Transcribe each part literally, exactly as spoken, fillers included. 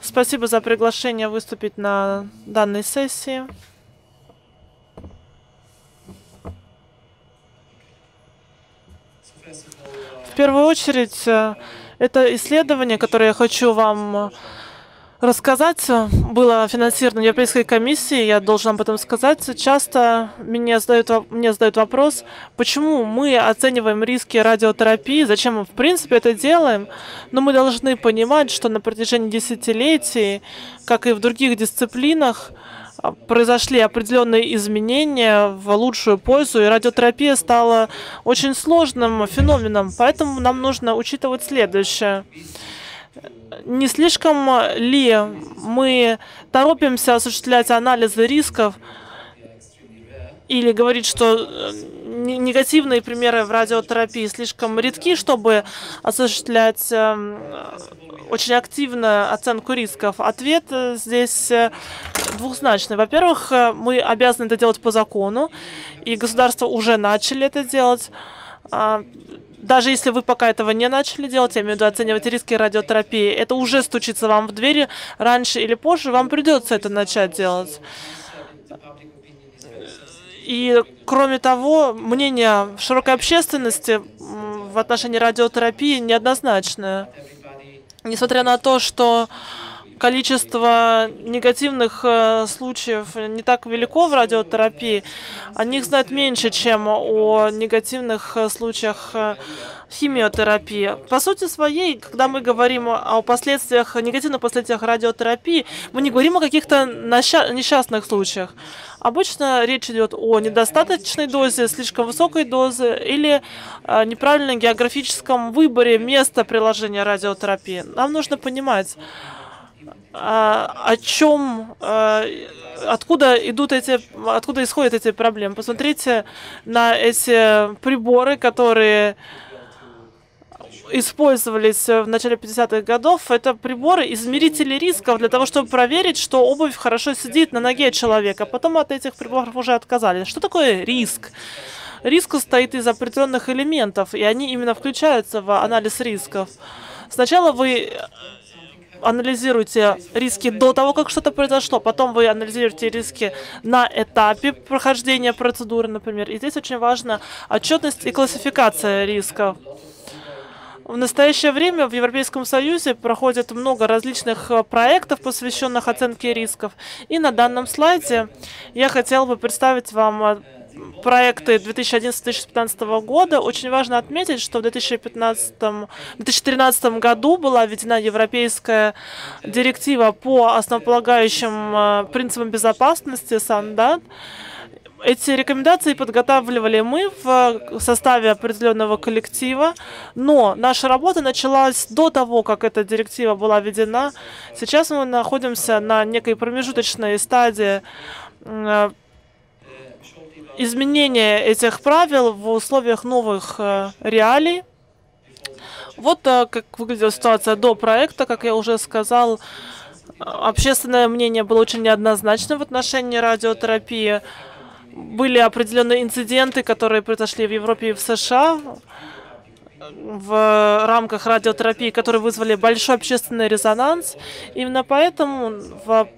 Спасибо за приглашение выступить на данной сессии. В первую очередь, это исследование, которое я хочу вам рассказать, было финансировано Европейской комиссией, я должен об этом сказать. Часто мне задают, мне задают вопрос, почему мы оцениваем риски радиотерапии, зачем мы в принципе это делаем, но мы должны понимать, что на протяжении десятилетий, как и в других дисциплинах, произошли определенные изменения в лучшую пользу, и радиотерапия стала очень сложным феноменом, поэтому нам нужно учитывать следующее. Не слишком ли мы торопимся осуществлять анализы рисков или говорить, что негативные примеры в радиотерапии слишком редки, чтобы осуществлять очень активно оценку рисков? Ответ здесь двухзначный. Во-первых, мы обязаны это делать по закону, и государства уже начали это делать. Даже если вы пока этого не начали делать, я имею в виду оценивать риски радиотерапии, это уже стучится вам в двери, раньше или позже вам придется это начать делать. И, кроме того, мнение широкой общественности в отношении радиотерапии неоднозначное. Несмотря на то, что количество негативных случаев не так велико в радиотерапии, о них знают меньше, чем о негативных случаях химиотерапии. По сути своей, когда мы говорим о последствиях, негативных последствиях радиотерапии, мы не говорим о каких-то несчастных случаях. Обычно речь идет о недостаточной дозе, слишком высокой дозе или неправильном географическом выборе места приложения радиотерапии. Нам нужно понимать, о чем, откуда идут эти, откуда исходят эти проблемы. Посмотрите на эти приборы, которые использовались в начале пятидесятых годов. Это приборы, измерители рисков для того, чтобы проверить, что обувь хорошо сидит на ноге человека. Потом от этих приборов уже отказались. Что такое риск? Риск состоит из определенных элементов, и они именно включаются в анализ рисков. Сначала вы анализируете риски до того, как что-то произошло, потом вы анализируете риски на этапе прохождения процедуры, например. И здесь очень важна отчетность и классификация рисков. В настоящее время в Европейском Союзе проходит много различных проектов, посвященных оценке рисков. И на данном слайде я хотела бы представить вам проекты две тысячи одиннадцатого — две тысячи пятнадцатого года. Очень важно отметить, что в две тысячи тринадцатом году была введена европейская директива по основополагающим принципам безопасности «Сандат». Эти рекомендации подготавливали мы в составе определенного коллектива, но наша работа началась до того, как эта директива была введена. Сейчас мы находимся на некой промежуточной стадии изменения этих правил в условиях новых реалий. Вот как выглядела ситуация до проекта. Как я уже сказал, общественное мнение было очень неоднозначным в отношении радиотерапии. Были определенные инциденты, которые произошли в Европе и в США в рамках радиотерапии, которые вызвали большой общественный резонанс. Именно поэтому в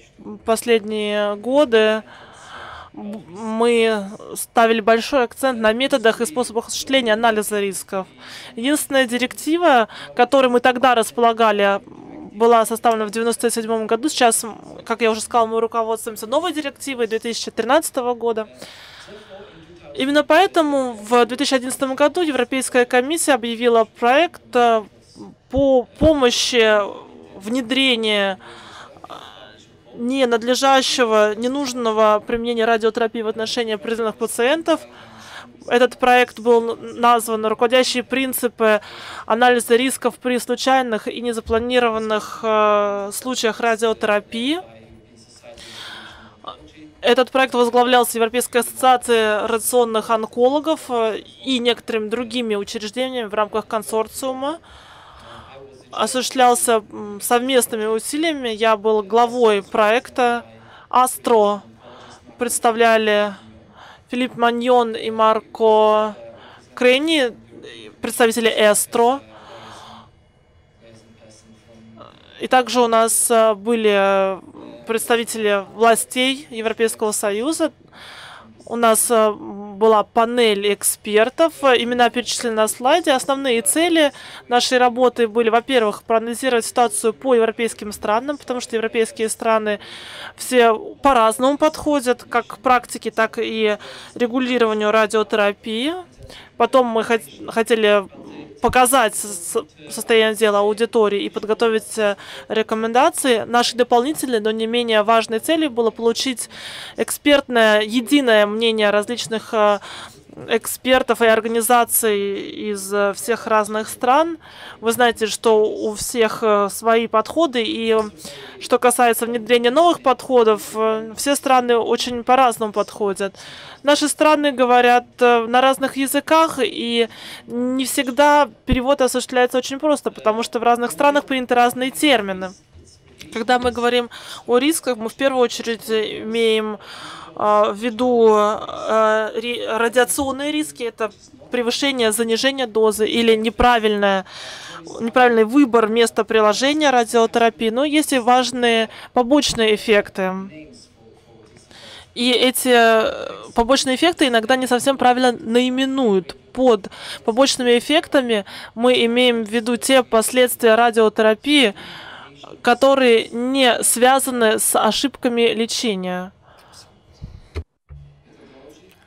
последние годы мы ставили большой акцент на методах и способах осуществления анализа рисков. Единственная директива, которой мы тогда располагали, была составлена в девяносто седьмом году. Сейчас, как я уже сказал, мы руководствуемся новой директивой две тысячи тринадцатого года. Именно поэтому в две тысячи одиннадцатом году Европейская комиссия объявила проект по помощи внедрения ненадлежащего, ненужного применения радиотерапии в отношении определенных пациентов. Этот проект был назван «Руководящие принципы анализа рисков при случайных и незапланированных э, случаях радиотерапии». Этот проект возглавлялся Европейской ассоциацией радиационных онкологов и некоторыми другими учреждениями в рамках консорциума. Осуществлялся совместными усилиями. Я был главой проекта «Астро». Представляли Филипп Маньон и Марко Крени, представители «Эстро». И также у нас были представители властей Европейского Союза. У нас была панель экспертов, имена перечислены на слайде. Основные цели нашей работы были, во-первых, проанализировать ситуацию по европейским странам, потому что европейские страны все по-разному подходят, как к практике, так и регулированию радиотерапии. Потом мы хотели показать состояние дела аудитории и подготовить рекомендации. Нашей дополнительной, но не менее важной целью было получить экспертное, единое мнение различных экспертов и организаций из всех разных стран. Вы знаете, что у всех свои подходы, и что касается внедрения новых подходов, все страны очень по-разному подходят. Наши страны говорят на разных языках, и не всегда перевод осуществляется очень просто, потому что в разных странах приняты разные термины. Когда мы говорим о рисках, мы в первую очередь имеем в виду радиационные риски, это превышение, занижение дозы или неправильное, неправильный выбор места приложения радиотерапии. Но есть и важные побочные эффекты. И эти побочные эффекты иногда не совсем правильно наименуют. Под побочными эффектами мы имеем в виду те последствия радиотерапии, которые не связаны с ошибками лечения.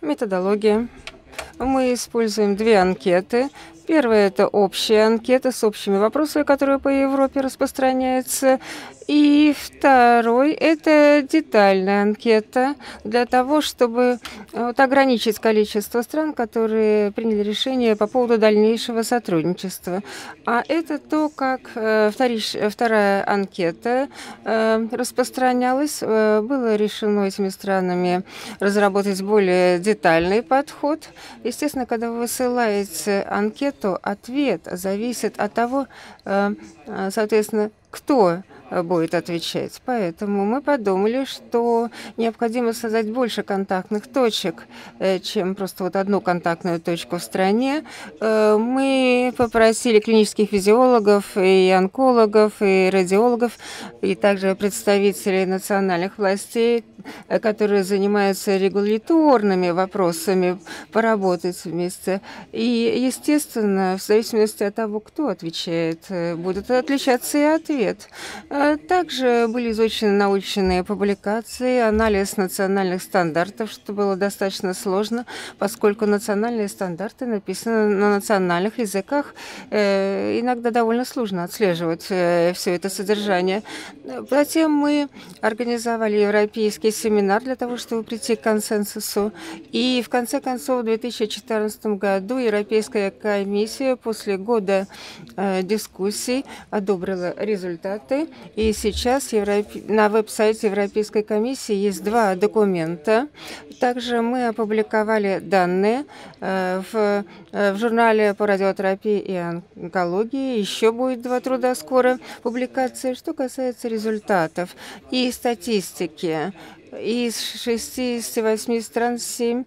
Методология. Мы используем две анкеты. Первая – это общая анкета с общими вопросами, которые по Европе распространяются. И второй – это детальная анкета для того, чтобы вот, ограничить количество стран, которые приняли решение по поводу дальнейшего сотрудничества. А это то, как э, вторич, вторая анкета э, распространялась. Э, было решено этими странами разработать более детальный подход. Естественно, когда вы высылаете анкету, ответ зависит от того, э, соответственно, кто будет отвечать. Поэтому мы подумали, что необходимо создать больше контактных точек, чем просто вот одну контактную точку в стране. Мы попросили клинических физиологов, и онкологов, и радиологов, и также представителей национальных властей, которые занимаются регуляторными вопросами, поработать вместе. И, естественно, в зависимости от того, кто отвечает, будут отличаться и ответ. Также были изучены научные публикации, анализ национальных стандартов, что было достаточно сложно, поскольку национальные стандарты написаны на национальных языках. Иногда довольно сложно отслеживать все это содержание. Затем мы организовали европейский семинар для того, чтобы прийти к консенсусу. И в конце концов, в две тысячи четырнадцатом году Европейская комиссия после года дискуссий одобрила результаты. И сейчас на веб-сайте Европейской комиссии есть два документа. Также мы опубликовали данные в, в журнале по радиотерапии и онкологии. Еще будет два труда скоро публикации, что касается результатов и статистики. Из шестидесяти восьми стран семь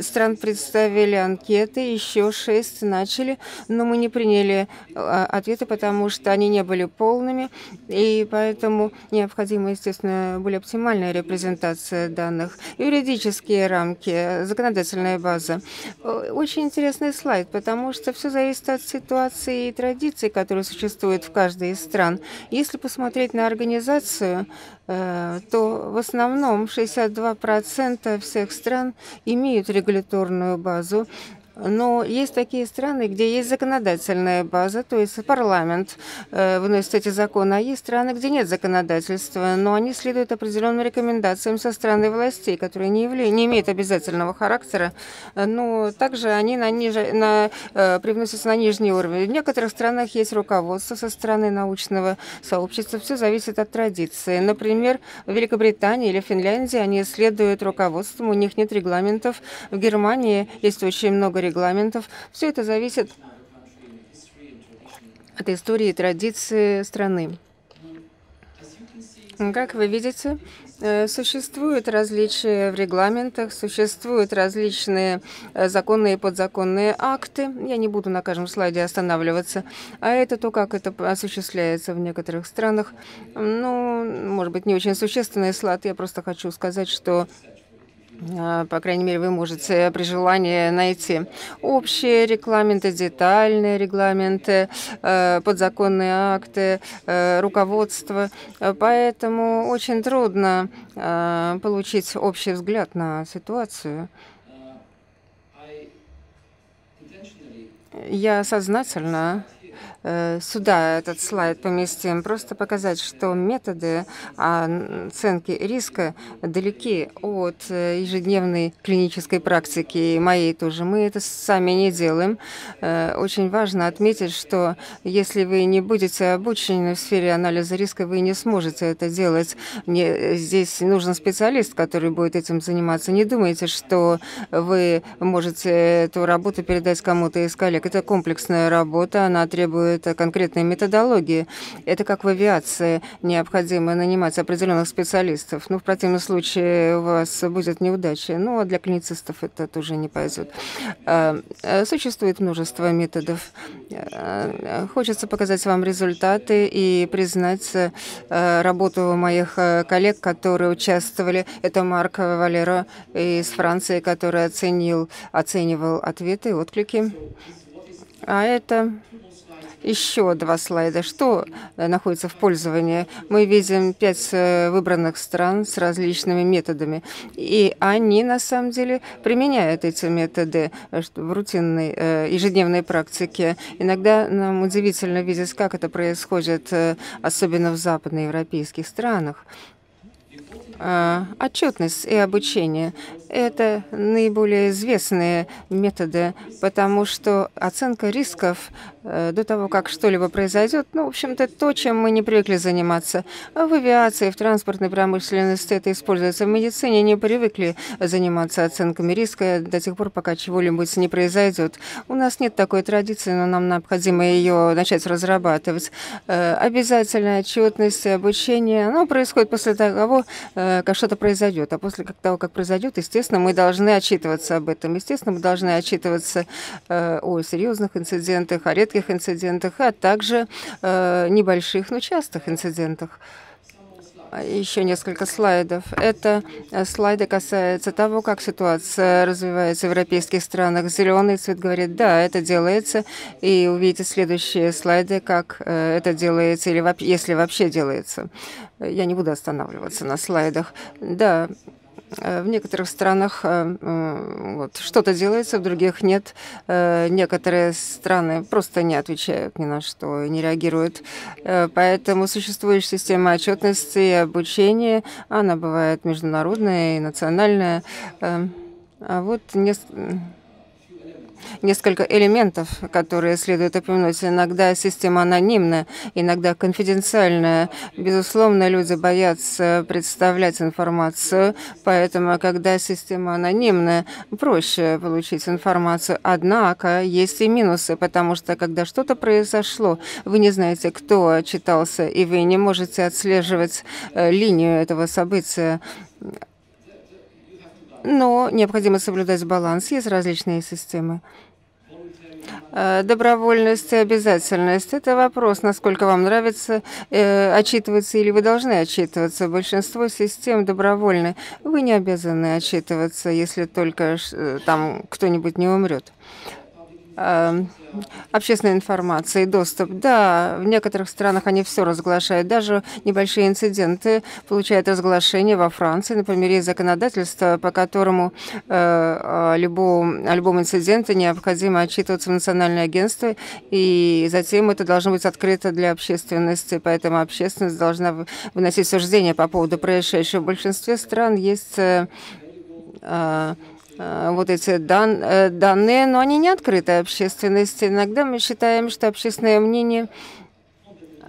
стран представили анкеты, еще шесть начали, но мы не приняли ответы, потому что они не были полными, и поэтому необходима, естественно, более оптимальная репрезентация данных. Юридические рамки, законодательная база. Очень интересный слайд, потому что все зависит от ситуации и традиций, которые существуют в каждой из стран. Если посмотреть на организацию, то в основном шестьдесят два процента всех стран имеют регуляторную базу. Но есть такие страны, где есть законодательная база, то есть парламент э, выносит эти законы, а есть страны, где нет законодательства, но они следуют определенным рекомендациям со стороны властей, которые не, явля... не имеют обязательного характера, но также они на ниже, на, э, привносятся на нижний уровень. В некоторых странах есть руководство со стороны научного сообщества, все зависит от традиции. Например, в Великобритании или Финляндии они следуют руководству, у них нет регламентов. В Германии есть очень много регламентов. Все это зависит от истории и традиции страны. Как вы видите, Существуют различия в регламентах, существуют различные законные и подзаконные акты. Я не буду на каждом слайде останавливаться. А это то, как это осуществляется в некоторых странах. Ну, может быть, не очень существенный слайд. Я просто хочу сказать, что... По крайней мере, вы можете при желании найти общие регламенты, детальные регламенты, подзаконные акты, руководство. Поэтому очень трудно получить общий взгляд на ситуацию. Я сознательно сюда этот слайд поместим, просто показать, что методы оценки риска далеки от ежедневной клинической практики, и моей тоже. Мы это сами не делаем. Очень важно отметить, что если вы не будете обучены в сфере анализа риска, вы не сможете это делать. Здесь нужен специалист, который будет этим заниматься. Не думайте, что вы можете эту работу передать кому-то из коллег. Это комплексная работа, она требует это конкретные методологии. Это как в авиации. Необходимо нанимать определенных специалистов. Ну, в противном случае у вас будет неудача. Ну, а для клиницистов это тоже не пойдет. Существует множество методов. Хочется показать вам результаты и признать работу моих коллег, которые участвовали. Это Марко Валеро из Франции, который оценил, оценивал ответы и отклики. А это... Еще два слайда. Что находится в пользовании? Мы видим пять выбранных стран с различными методами. И они, на самом деле, применяют эти методы в рутинной, ежедневной практике. Иногда нам удивительно видеть, как это происходит, особенно в западноевропейских странах. Отчетность и обучение – это наиболее известные методы, потому что оценка рисков до того, как что-либо произойдет, ну, в общем-то, то, чем мы не привыкли заниматься. В авиации, в транспортной промышленности это используется. В медицине не привыкли заниматься оценками риска до тех пор, пока чего-нибудь не произойдет. У нас нет такой традиции, но нам необходимо ее начать разрабатывать. Обязательная отчетность и обучение, оно происходит после того, как что-то произойдет. А после того, как произойдет, естественно, мы должны отчитываться об этом. Естественно, мы должны отчитываться э, о серьезных инцидентах, о редких инцидентах, а также э, небольших, но частых инцидентах. Еще несколько слайдов. Это слайды касаются того, как ситуация развивается в европейских странах. Зеленый цвет говорит, да, это делается. И увидите следующие слайды, как это делается, или если вообще делается. Я не буду останавливаться на слайдах. Да, в некоторых странах вот, что-то делается, в других нет. Некоторые страны просто не отвечают ни на что, не реагируют. Поэтому существует система отчетности и обучения. Она бывает международная и национальная. А вот несколько... Несколько элементов, которые следует упомянуть. Иногда система анонимная, иногда конфиденциальная. Безусловно, люди боятся представлять информацию, поэтому, когда система анонимная, проще получить информацию. Однако есть и минусы, потому что, когда что-то произошло, вы не знаете, кто отчитался, и вы не можете отслеживать линию этого события. Но необходимо соблюдать баланс. Есть различные системы. Добровольность и обязательность – это вопрос, насколько вам нравится э, отчитываться или вы должны отчитываться. Большинство систем добровольны. Вы не обязаны отчитываться, если только э, там кто-нибудь не умрет. Общественной информации, доступ. Да, в некоторых странах они все разглашают. Даже небольшие инциденты получают разглашение во Франции. Например, есть законодательство, по которому э, о, любом, о любом инциденте необходимо отчитываться в национальное агентство, и затем это должно быть открыто для общественности. Поэтому общественность должна выносить суждения по поводу происшедшего. В большинстве стран есть... Э, э, вот эти дан, данные, но они не открыты общественности. Иногда мы считаем, что общественное мнение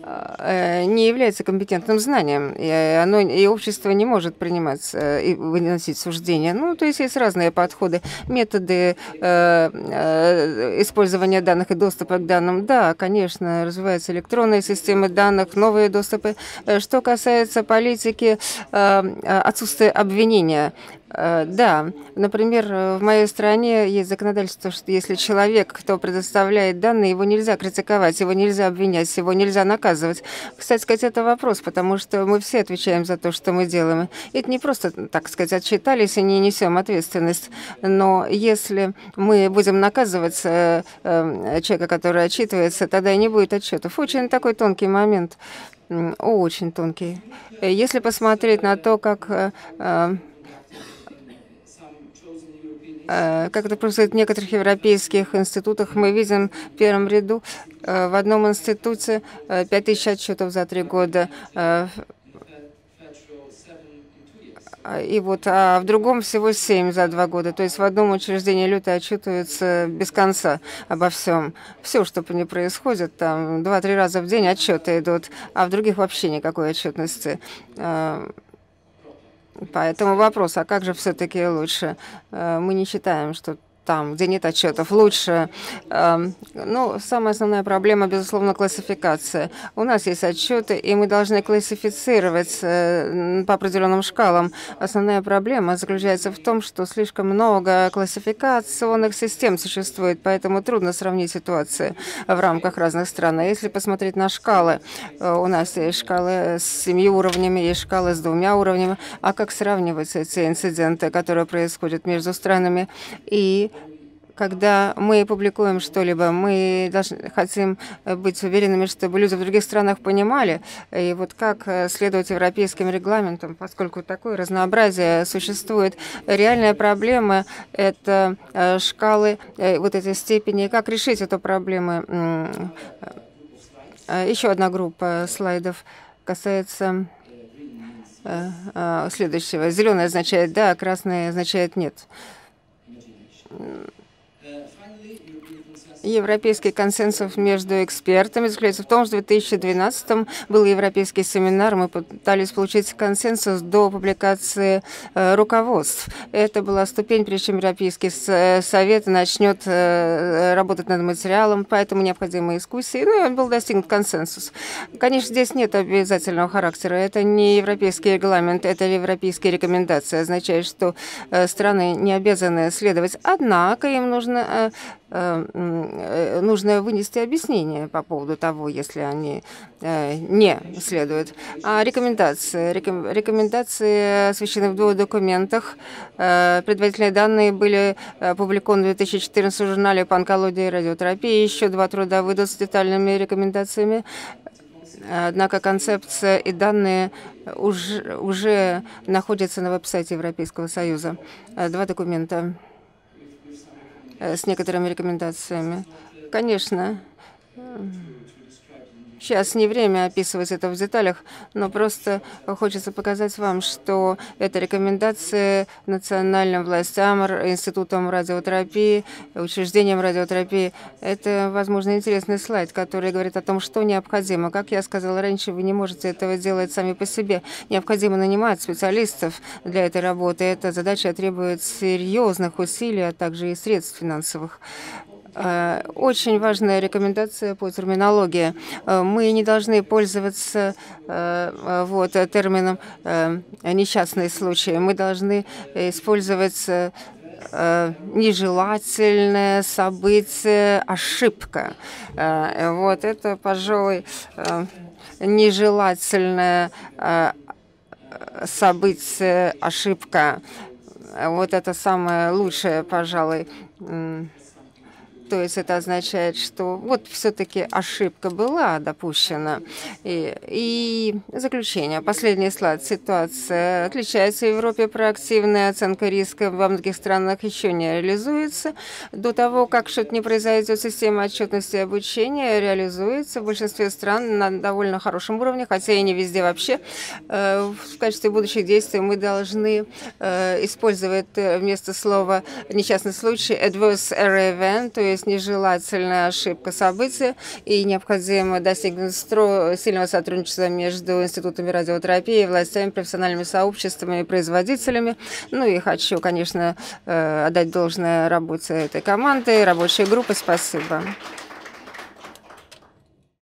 не является компетентным знанием, и, оно, и общество не может принимать и выносить суждения. Ну, то есть есть разные подходы, методы э, использования данных и доступа к данным. Да, конечно, развиваются электронные системы данных, новые доступы. Что касается политики, э, отсутствия обвинения. Да, например, в моей стране есть законодательство, что если человек, кто предоставляет данные, его нельзя критиковать, его нельзя обвинять, его нельзя наказывать. Кстати сказать, это вопрос, потому что мы все отвечаем за то, что мы делаем. Это не просто, так сказать, отчитались и не несем ответственность. Но если мы будем наказывать человека, который отчитывается, тогда и не будет отчетов. Очень такой тонкий момент, очень тонкий. Если посмотреть на то, как... Как это происходит в некоторых европейских институтах, мы видим в первом ряду в одном институте пять тысяч отчетов за три года, и вот, а в другом всего семь за два года. То есть в одном учреждении люди отчитываются без конца обо всем. Все, что не происходит, там два-три раза в день отчеты идут, а в других вообще никакой отчетности. Поэтому вопрос, а как же все-таки лучше? Мы не считаем, что там, где нет отчетов, лучше. Ну, самая основная проблема, безусловно, классификация. У нас есть отчеты, и мы должны классифицировать по определенным шкалам. Основная проблема заключается в том, что слишком много классификационных систем существует, поэтому трудно сравнить ситуации в рамках разных стран. А если посмотреть на шкалы, у нас есть шкалы с семью уровнями, есть шкалы с двумя уровнями. А как сравнивать эти инциденты, которые происходят между странами? И когда мы публикуем что-либо, мы должны, хотим быть уверенными, чтобы люди в других странах понимали, и вот как следовать европейским регламентам, поскольку такое разнообразие существует. Реальная проблема – это шкалы вот этой степени. Как решить эту проблему? Еще одна группа слайдов касается следующего. Зеленое означает «да», красное означает «нет». Европейский консенсус между экспертами заключается в том, что в две тысячи двенадцатом был европейский семинар, мы пытались получить консенсус до публикации э, руководств. Это была ступень, прежде чем Европейский совет начнет э, работать над материалом, поэтому необходимы дискуссии. Ну, и был достигнут консенсус. Конечно, здесь нет обязательного характера. Это не европейский регламент, это европейские рекомендации. Означает, что э, страны не обязаны следовать. Однако им нужно... Э, нужно вынести объяснение по поводу того, если они не следуют. А рекомендации. Рекомендации освещены в двух документах. Предварительные данные были опубликованы в две тысячи четырнадцатом журнале по онкологии и радиотерапии. Еще два труда выйдут с детальными рекомендациями. Однако концепция и данные уже, уже находятся на веб-сайте Европейского Союза. Два документа с некоторыми рекомендациями. Конечно, сейчас не время описывать это в деталях, но просто хочется показать вам, что это рекомендации национальным властям, институтам радиотерапии, учреждениям радиотерапии. Это, возможно, интересный слайд, который говорит о том, что необходимо. Как я сказала раньше, вы не можете этого делать сами по себе. Необходимо нанимать специалистов для этой работы. Эта задача требует серьезных усилий, а также и средств финансовых. Очень важная рекомендация по терминологии. Мы не должны пользоваться вот, термином «несчастный случай». Мы должны использовать «нежелательное событие, ошибка». Вот это, пожалуй, «нежелательное событие, ошибка». Вот это самое лучшее, пожалуй. То есть это означает, что вот все-таки ошибка была допущена. И, и заключение. Последний слайд. Ситуация отличается в Европе. Проактивная оценка риска во многих странах еще не реализуется. До того, как что-то не произойдет, система отчетности и обучения реализуется в большинстве стран на довольно хорошем уровне, хотя и не везде вообще. В качестве будущих действий мы должны использовать вместо слова «несчастный случай» «adverse event», то есть есть нежелательная ошибка события, и необходимо достигнуть сильного сотрудничества между институтами радиотерапии, властями, профессиональными сообществами и производителями. Ну и хочу, конечно, отдать должное работе этой команды, рабочей группы. Спасибо.